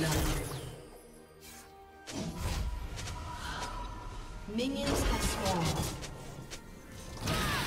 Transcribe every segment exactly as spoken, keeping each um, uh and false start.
blood. Minions have swarmed. Yeah.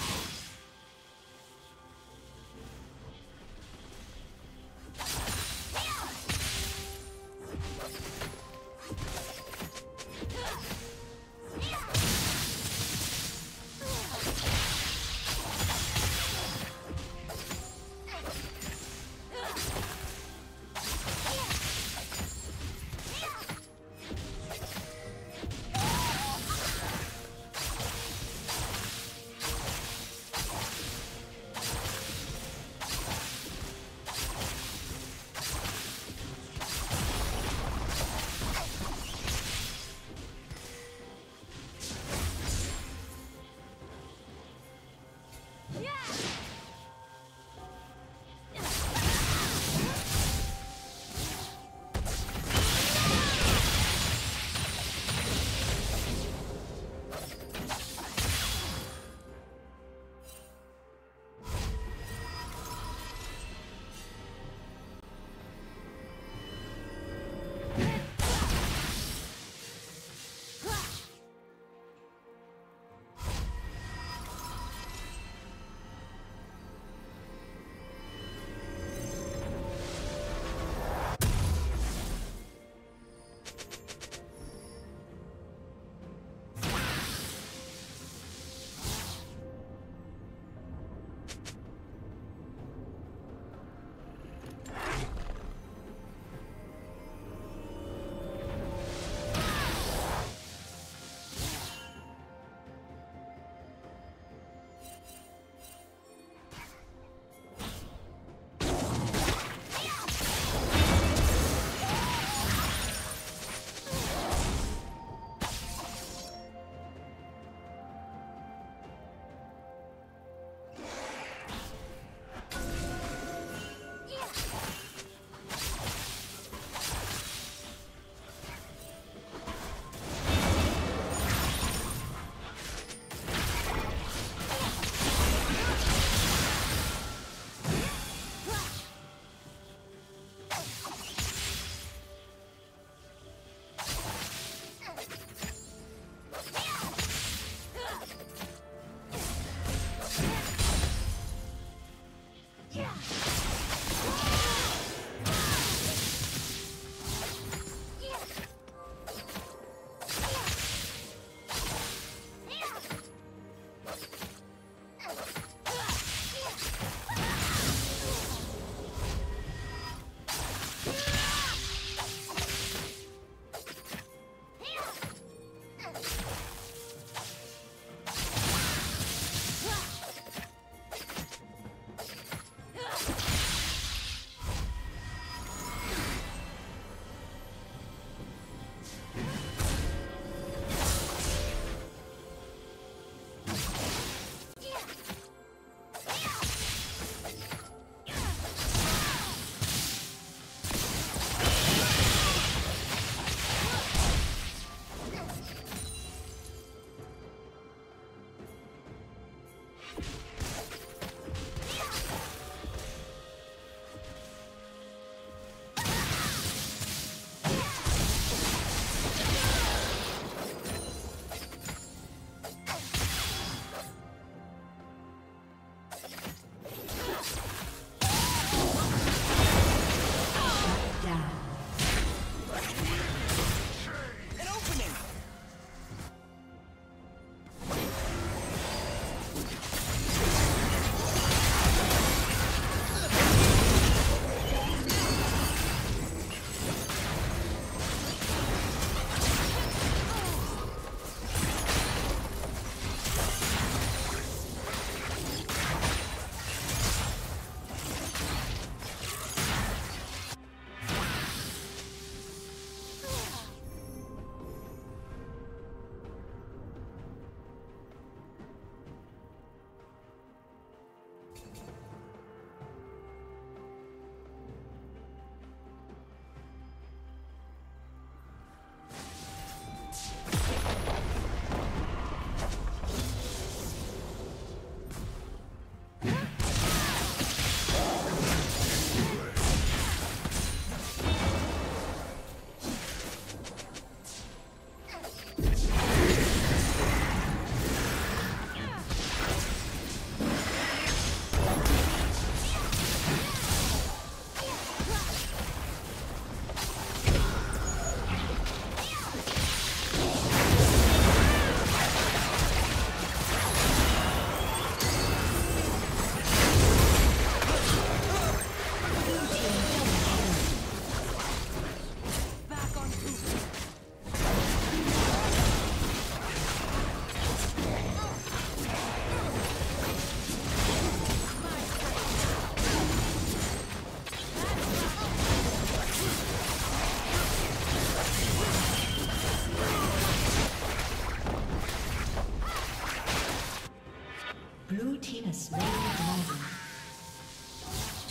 Blue team has slain the dragon.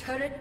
Turret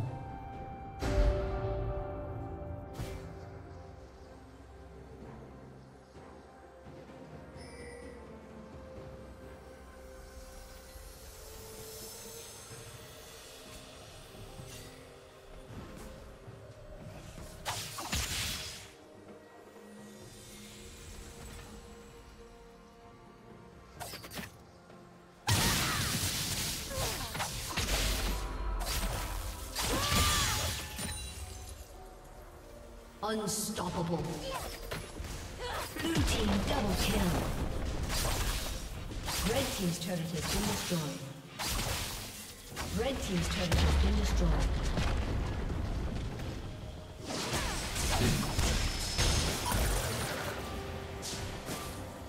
Unstoppable. Blue team double kill. Red team's turret has been destroyed. Red team's turret has been destroyed. Blue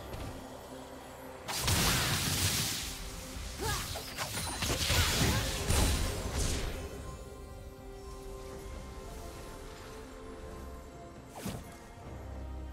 team's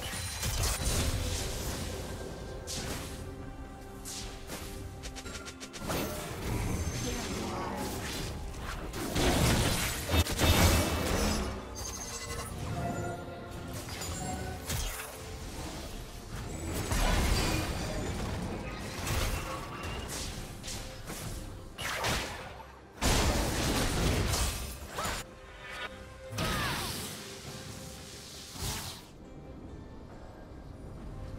turret has been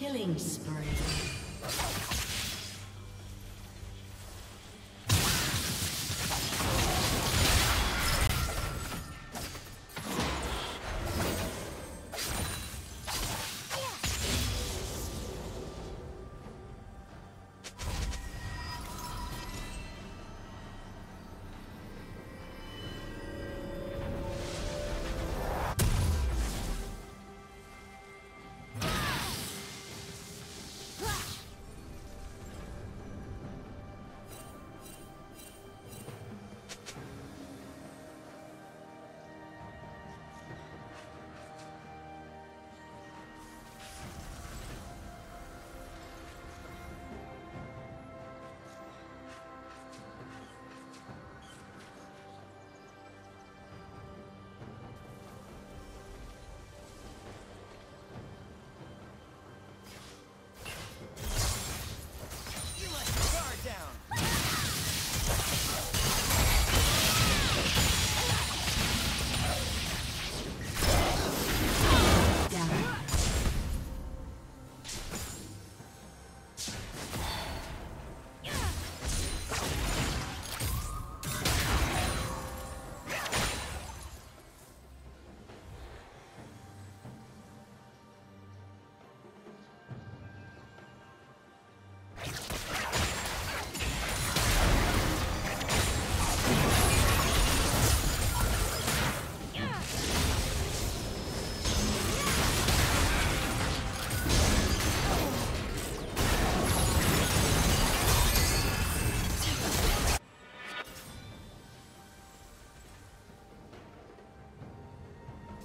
Killing spree.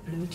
Blue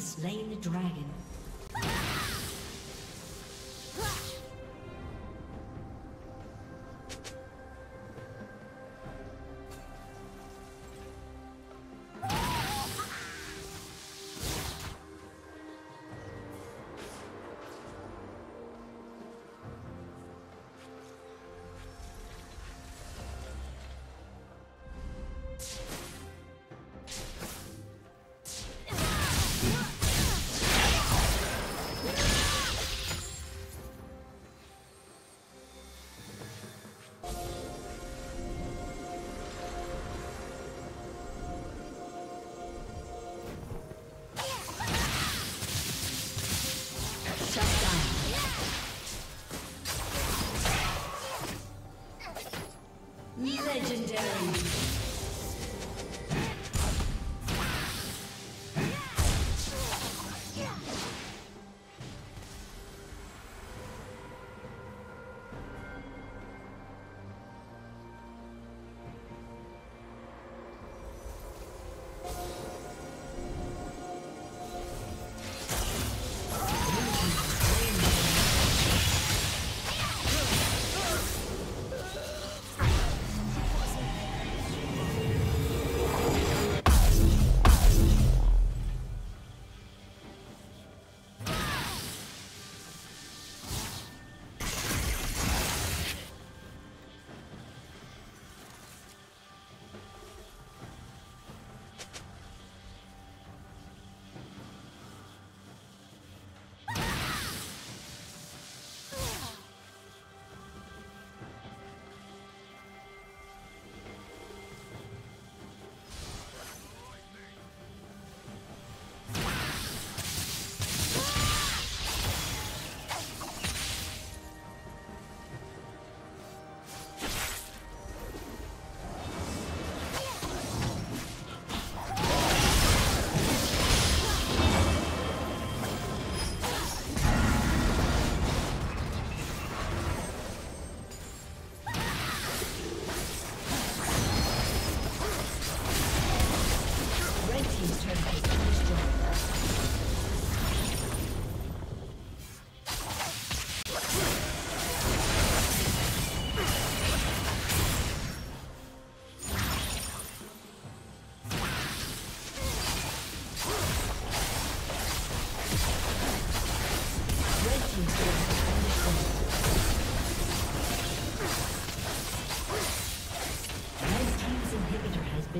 Slain the dragon.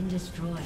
Destroyed.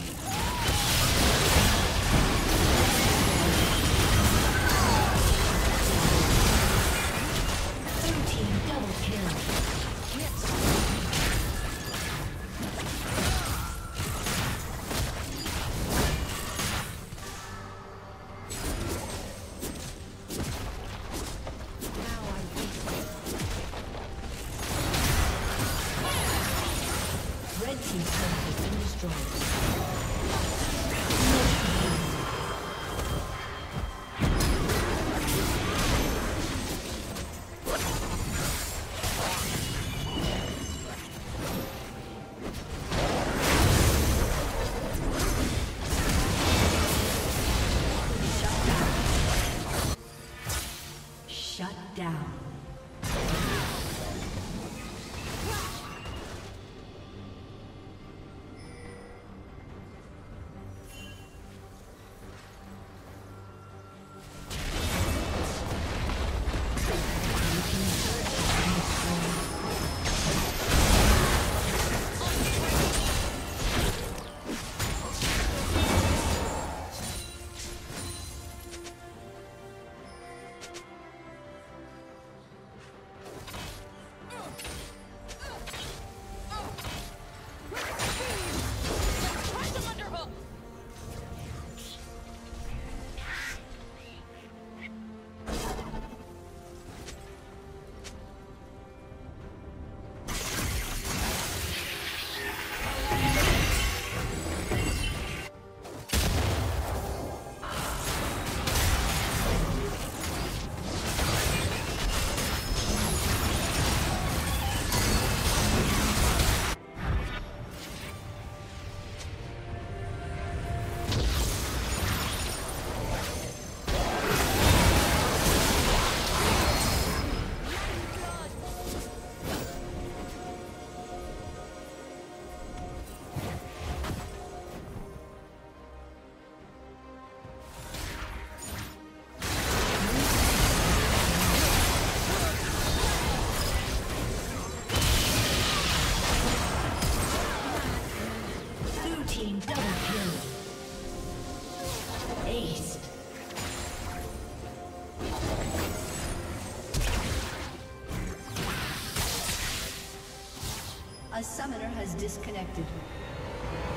A summoner has disconnected.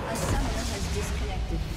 A summoner has disconnected.